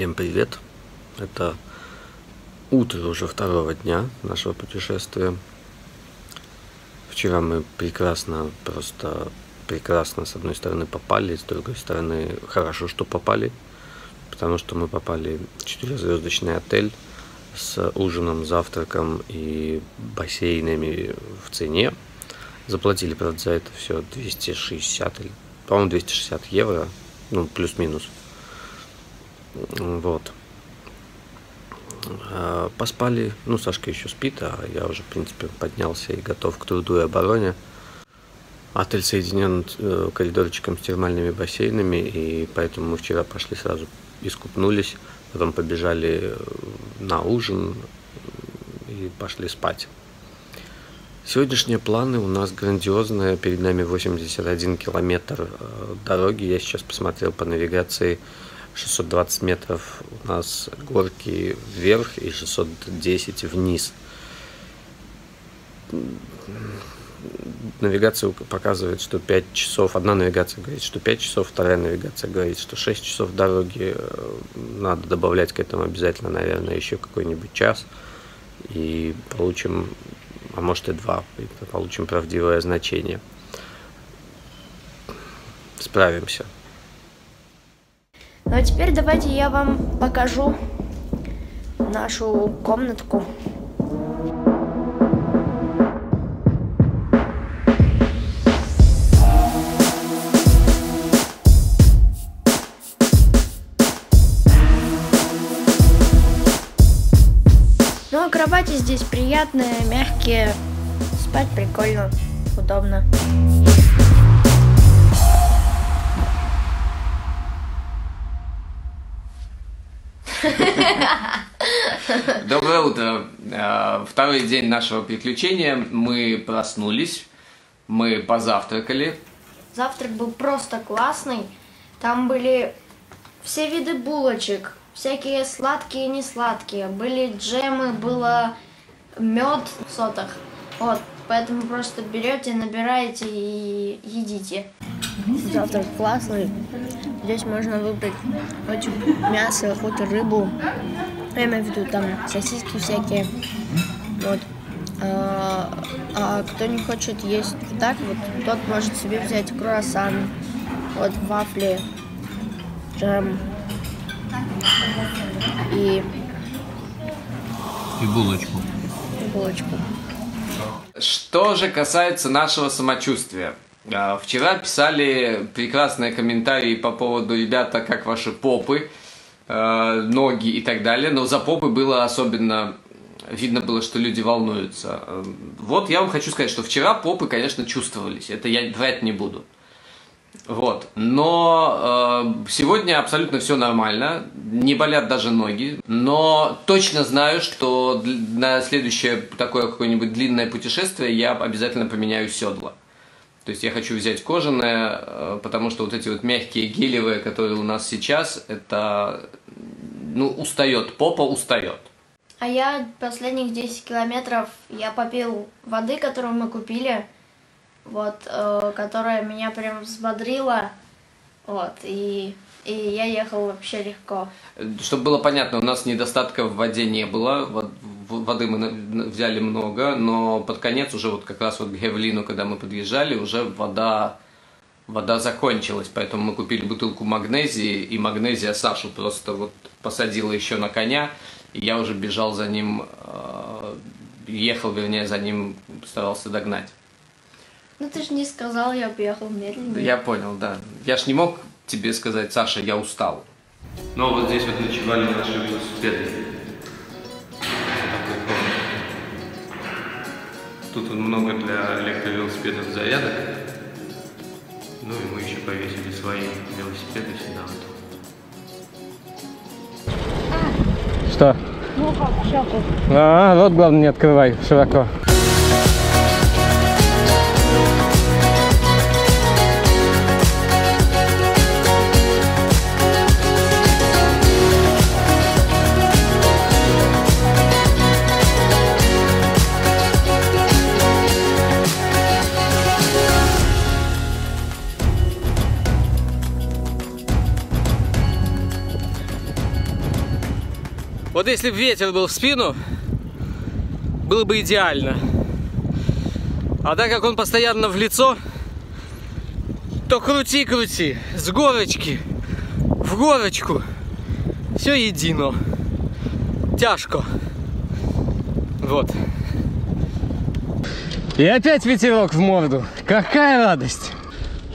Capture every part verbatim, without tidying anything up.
Всем привет! Это утро уже второго дня нашего путешествия. Вчера мы прекрасно, просто прекрасно с одной стороны попали, с другой стороны хорошо, что попали, потому что мы попали в четырехзвездочный отель с ужином, завтраком и бассейнами в цене. Заплатили, правда, за это все двести шестьдесят, по-моему, двести шестьдесят евро, ну, плюс-минус. Вот. Поспали. Ну, Сашка еще спит, а я уже, в принципе, поднялся и готов к труду и обороне. Отель соединен коридорчиком с термальными бассейнами, и поэтому мы вчера пошли сразу, искупнулись, потом побежали на ужин и пошли спать. Сегодняшние планы у нас грандиозные. Перед нами восемьдесят один километр дороги. Я сейчас посмотрел по навигации. шестьсот двадцать метров у нас горки вверх и шестьсот десять вниз. Навигация показывает, что пять часов. Одна навигация говорит, что пять часов, вторая навигация говорит, что шесть часов дороги. Надо добавлять к этому обязательно, наверное, еще какой-нибудь час. И получим, а может и два, и получим правдивое значение. Справимся. Ну а теперь давайте я вам покажу нашу комнатку. Ну а кровати здесь приятные, мягкие, спать прикольно, удобно. Доброе утро. Второй день нашего приключения. Мы проснулись, мы позавтракали. Завтрак был просто классный. Там были все виды булочек, всякие сладкие и несладкие. Были джемы, было мед в сотах. Вот, поэтому просто берете, набираете и едите. Завтрак классный. Здесь можно выбрать хоть мясо, хоть рыбу. Я имею в виду там сосиски всякие. Вот. А, а кто не хочет есть так, вот тот может себе взять круассан, вот вафли, джем и и булочку. И булочку. Что же касается нашего самочувствия. Вчера писали прекрасные комментарии по поводу «Ребята, как ваши попы, ноги и так далее», но за попы было особенно, видно было, что люди волнуются. Вот я вам хочу сказать, что вчера попы, конечно, чувствовались, это я врать не буду. Вот. Но э, сегодня абсолютно все нормально, не болят даже ноги, но точно знаю, что на следующее такое какое-нибудь длинное путешествие я обязательно поменяю седло. То есть я хочу взять кожаное, потому что вот эти вот мягкие гелевые, которые у нас сейчас, это, ну, устает, попа устает. А я последних десять километров я попил воды, которую мы купили. Вот, э, которая меня прям взбодрила, вот, и, и я ехал вообще легко. Чтобы было понятно, у нас недостатка в воде не было, вот, воды мы взяли много, но под конец уже вот как раз вот к Хевлину, когда мы подъезжали, уже вода, вода закончилась, поэтому мы купили бутылку магнезии, и магнезия Сашу просто вот посадила еще на коня, и я уже бежал за ним, э, ехал, вернее, за ним старался догнать. Ну ты же не сказал, я поехал медленно. Я понял, да. Я ж не мог тебе сказать, Саша, я устал. Но вот здесь вот ночевали наши велосипеды. Тут много для электровелосипедов зарядок. Ну и мы еще повесили свои велосипеды сюда вот. Что? Ну как, щелку. А, рот, главное, не открывай широко. Вот если бы ветер был в спину, было бы идеально. А так как он постоянно в лицо, то крути-крути, с горочки, в горочку, все едино. Тяжко. Вот. И опять ветерок в морду. Какая радость.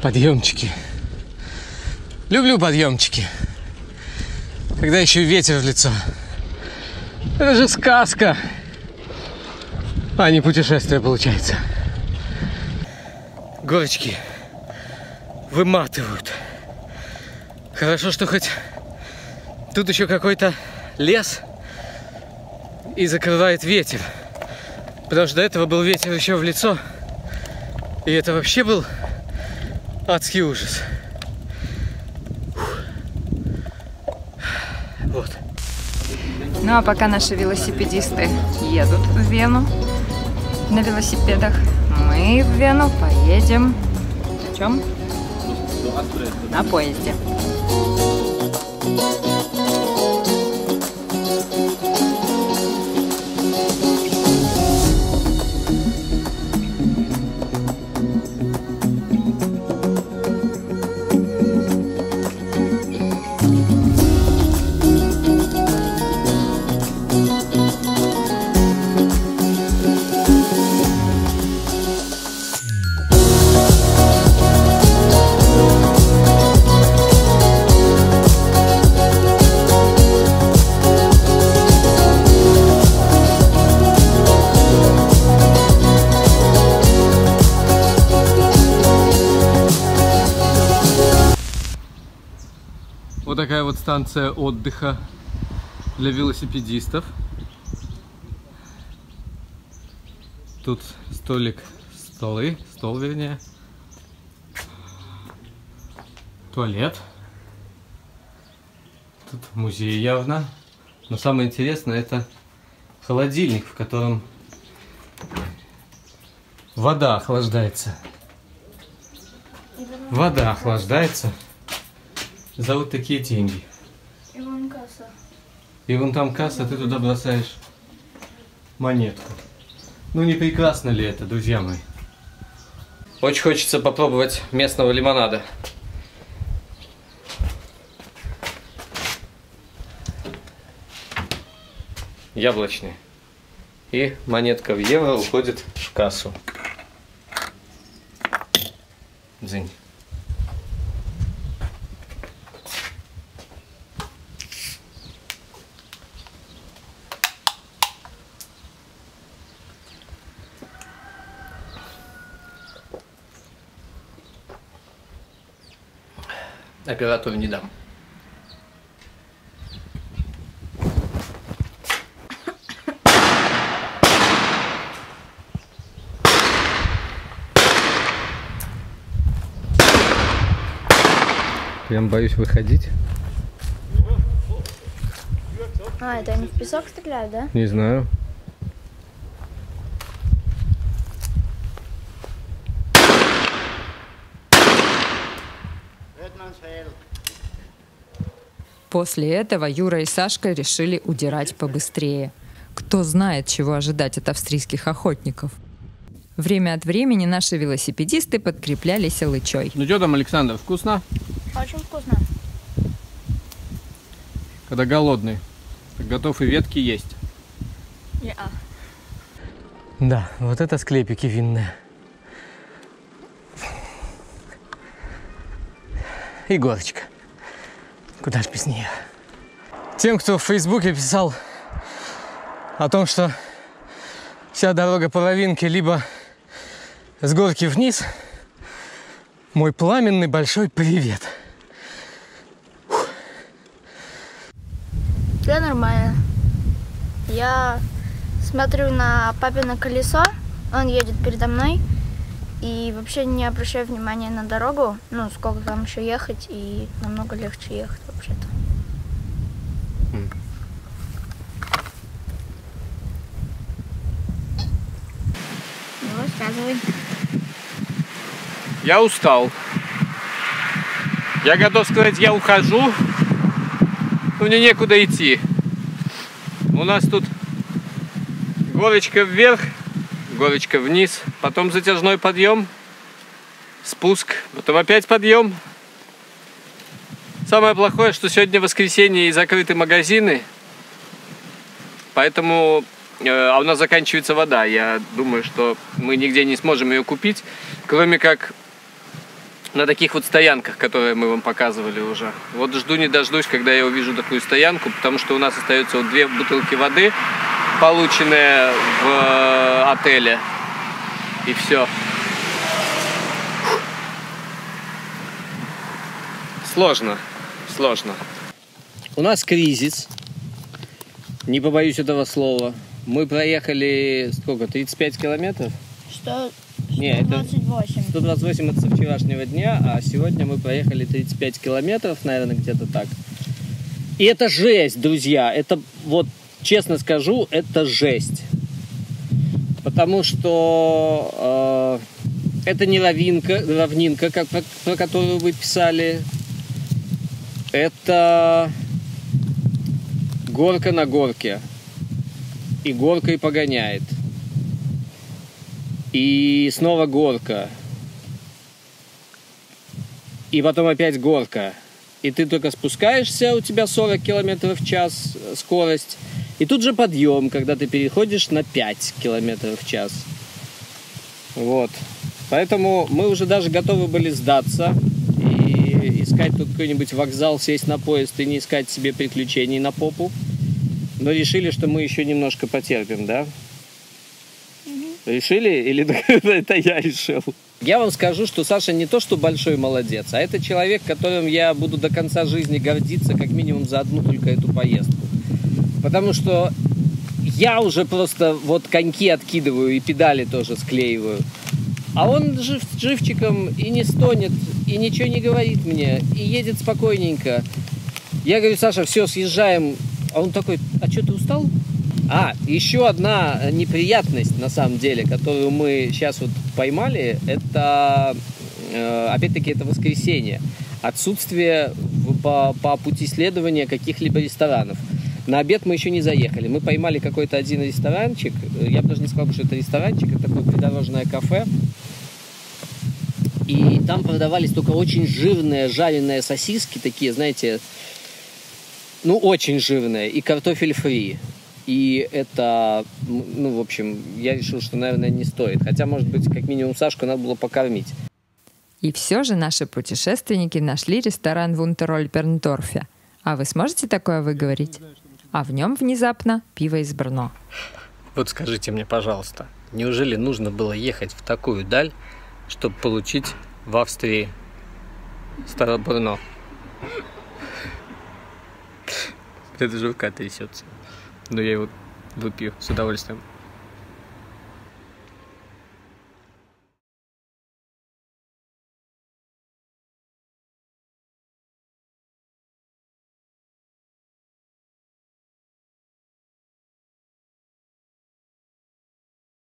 Подъемчики. Люблю подъемчики. Когда еще ветер в лицо. Это же сказка. А не путешествие получается. Горочки выматывают. Хорошо, что хоть тут еще какой-то лес и закрывает ветер. Потому что до этого был ветер еще в лицо. И это вообще был адский ужас. Вот. Ну а пока наши велосипедисты едут в Вену на велосипедах, мы в Вену поедем на чем? На поезде. Вот такая вот станция отдыха для велосипедистов. Тут столик, столы, стол вернее. Туалет. Тут музей явно. Но самое интересное — это холодильник, в котором вода охлаждается. Вода охлаждается. За вот такие деньги. И вон касса. И вон там касса, ты туда бросаешь монетку. Ну не прекрасно ли это, друзья мои? Очень хочется попробовать местного лимонада. Яблочный. И монетка в евро уходит в кассу. Дзинь. Оператору не дам. Прям боюсь выходить. А, это они в песок стреляют, да? Не знаю. После этого Юра и Сашка решили удирать побыстрее. Кто знает, чего ожидать от австрийских охотников. Время от времени наши велосипедисты подкреплялись алычой. Ну что там, Александр, вкусно? Очень вкусно. Когда голодный, готов и ветки есть. Yeah. Да, вот это склепики винные. И горочка. Куда ж без нее. Тем, кто в Фейсбуке писал о том, что вся дорога половинки либо с горки вниз, мой пламенный большой привет. Фух. Да нормально. Я смотрю на папино колесо, он едет передо мной, и вообще не обращаю внимания на дорогу, ну, сколько там еще ехать, и намного легче ехать вообще-то. Ну, рассказывай. Я устал. Я готов сказать, я ухожу, но мне некуда идти. У нас тут горочка вверх, горочка вниз, потом затяжной подъем, спуск, потом опять подъем. Самое плохое, что сегодня воскресенье и закрыты магазины, поэтому э, а у нас заканчивается вода. Я думаю, что мы нигде не сможем ее купить, кроме как на таких вот стоянках, которые мы вам показывали уже. Вот жду не дождусь, когда я увижу такую стоянку, потому что у нас остается вот две бутылки воды, полученные в отеле, и все. Сложно, сложно. У нас кризис, не побоюсь этого слова. Мы проехали сколько, тридцать пять километров? Что? Нет, сто двадцать восемь. Это сто двадцать восемь это со вчерашнего дня, а сегодня мы проехали тридцать пять километров, наверное, где-то так. И это жесть, друзья. Это вот, честно скажу, это жесть. Потому что э, это не равнинка, равнинка как, про, про которую вы писали. Это горка на горке. И горка и погоняет. И снова горка. И потом опять горка. И ты только спускаешься, у тебя сорок километров в час скорость. И тут же подъем, когда ты переходишь на пять километров в час. Вот. Поэтому мы уже даже готовы были сдаться. И искать тут какой-нибудь вокзал, сесть на поезд и не искать себе приключений на попу. Но решили, что мы еще немножко потерпим, да? Решили или это я решил? Я вам скажу, что Саша не то что большой молодец, а это человек, которым я буду до конца жизни гордиться, как минимум за одну только эту поездку. Потому что я уже просто вот коньки откидываю и педали тоже склеиваю. А он жив, живчиком и не стонет, и ничего не говорит мне, и едет спокойненько. Я говорю: Саша, все, съезжаем. А он такой: а что, ты устал? А, еще одна неприятность, на самом деле, которую мы сейчас вот поймали, это, опять-таки, это воскресенье. Отсутствие по, по пути следования каких-либо ресторанов. На обед мы еще не заехали. Мы поймали какой-то один ресторанчик. Я бы даже не сказал, что это ресторанчик, это такое придорожное кафе. И там продавались только очень жирные жареные сосиски, такие, знаете, ну, очень жирные, и картофель фри. И это, ну, в общем, я решил, что, наверное, не стоит. Хотя, может быть, как минимум Сашку надо было покормить. И все же наши путешественники нашли ресторан в Унтер-Ольберн-Торфе. А вы сможете такое выговорить? А в нем внезапно пиво из Брно. Вот скажите мне, пожалуйста, неужели нужно было ехать в такую даль, чтобы получить в Австрии Старобрно? Это же рука трясется. Но я его выпью с удовольствием.